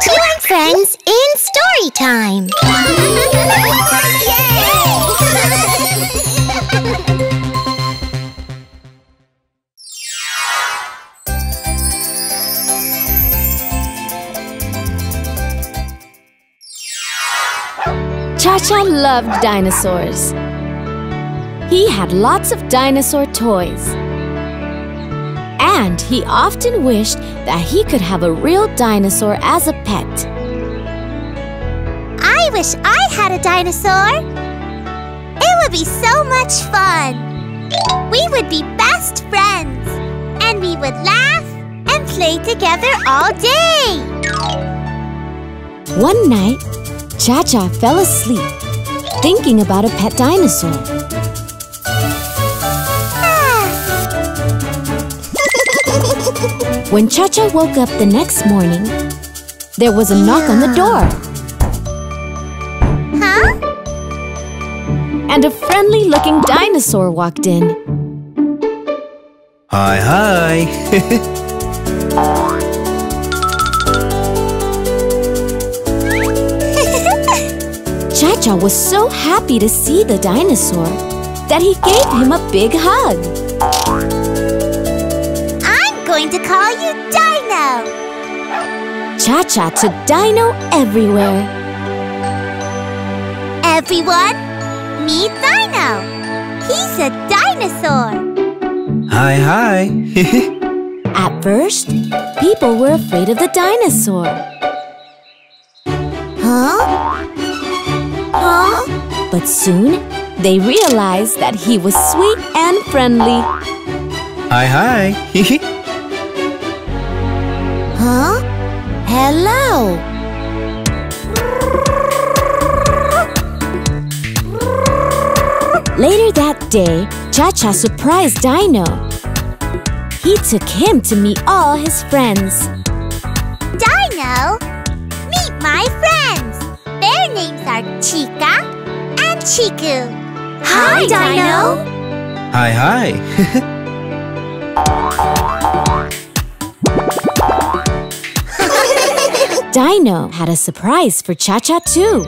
Chiku and Friends in Story Time. ChaCha loved dinosaurs. He had lots of dinosaur toys. And he often wished that he could have a real dinosaur as a pet. I wish I had a dinosaur! It would be so much fun! We would be best friends! And we would laugh and play together all day! One night, ChaCha fell asleep, thinking about a pet dinosaur. When ChaCha woke up the next morning, there was a knock on the door. Huh? And a friendly-looking dinosaur walked in. Hi, hi! ChaCha was so happy to see the dinosaur that he gave him a big hug. I'm going to call you Dino! ChaCha took Dino everywhere. Everyone, meet Dino! He's a dinosaur! Hi, hi! At first, people were afraid of the dinosaur. Huh? Huh? But soon, they realized that he was sweet and friendly. Hi, hi! Huh? Hello! Later that day, ChaCha surprised Dino. He took him to meet all his friends. Dino, meet my friends! Their names are Chica and Chiku. Hi, Dino! Hi, hi! Dino had a surprise for ChaCha too.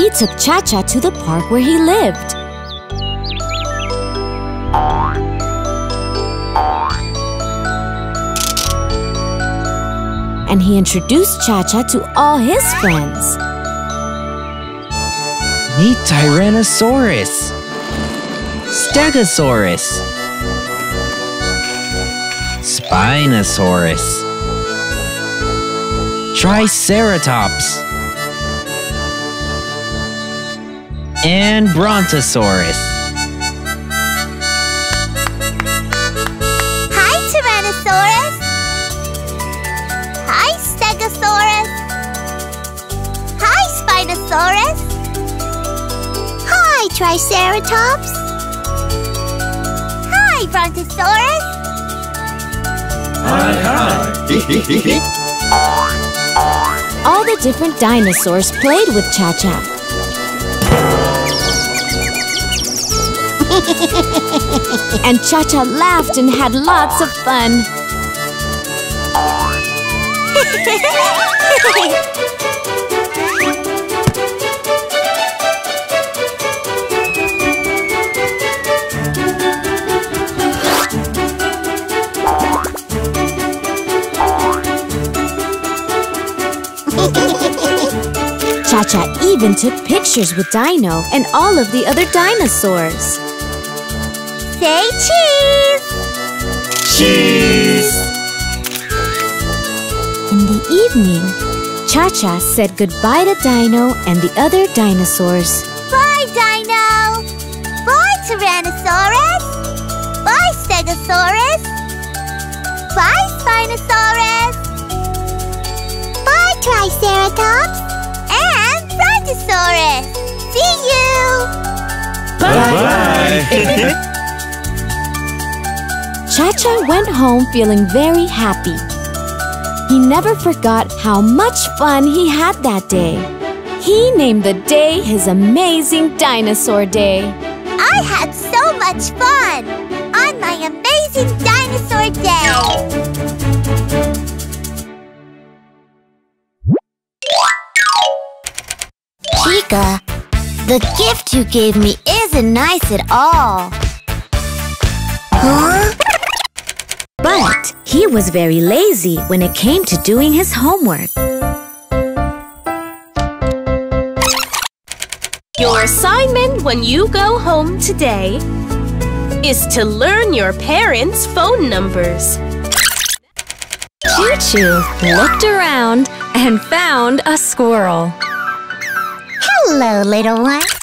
He took ChaCha to the park where he lived. And he introduced ChaCha to all his friends. Meet Tyrannosaurus, Stegosaurus, Spinosaurus, Triceratops, and Brontosaurus. Hi, Tyrannosaurus. Hi, Stegosaurus. Hi, Spinosaurus. Hi, Triceratops. Hi, Brontosaurus. Hi, hi. All the different dinosaurs played with ChaCha. And ChaCha laughed and had lots of fun. ChaCha even took pictures with Dino and all of the other dinosaurs. Say cheese! Cheese! In the evening, ChaCha said goodbye to Dino and the other dinosaurs. Bye, Dino! Bye, Tyrannosaurus! Bye, Stegosaurus! Bye, Spinosaurus! Bye, Triceratops! Brontosaurus! See you! Bye-bye! ChaCha went home feeling very happy. He never forgot how much fun he had that day. He named the day his amazing dinosaur day. I had so much fun on my amazing dinosaur day! Chica, the gift you gave me isn't nice at all. Huh? But he was very lazy when it came to doing his homework. Your assignment when you go home today is to learn your parents' phone numbers. Choo Choo looked around and found a squirrel. Hello, little one.